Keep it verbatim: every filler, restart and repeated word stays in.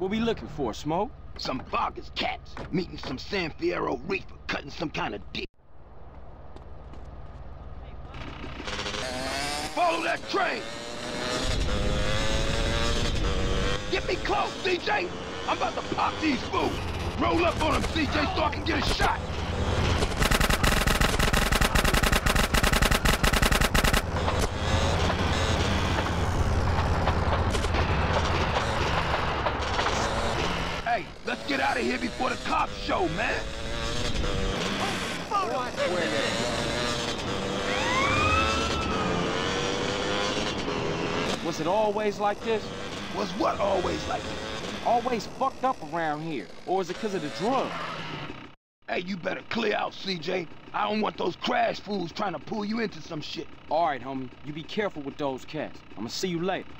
What we looking for, Smoke? Some bogus cats, meeting some San Fierro reefer, cutting some kind of deal. Follow that train! Get me close, C J! I'm about to pop these fools! Roll up on them, C J, so I can get a shot! Hey, let's get out of here before the cops show, man! What? Was it always like this? Was what always like this? Always fucked up around here. Or is it because of the drugs? Hey, you better clear out, C J. I don't want those crash fools trying to pull you into some shit. All right, homie. You be careful with those cats. I'm gonna see you later.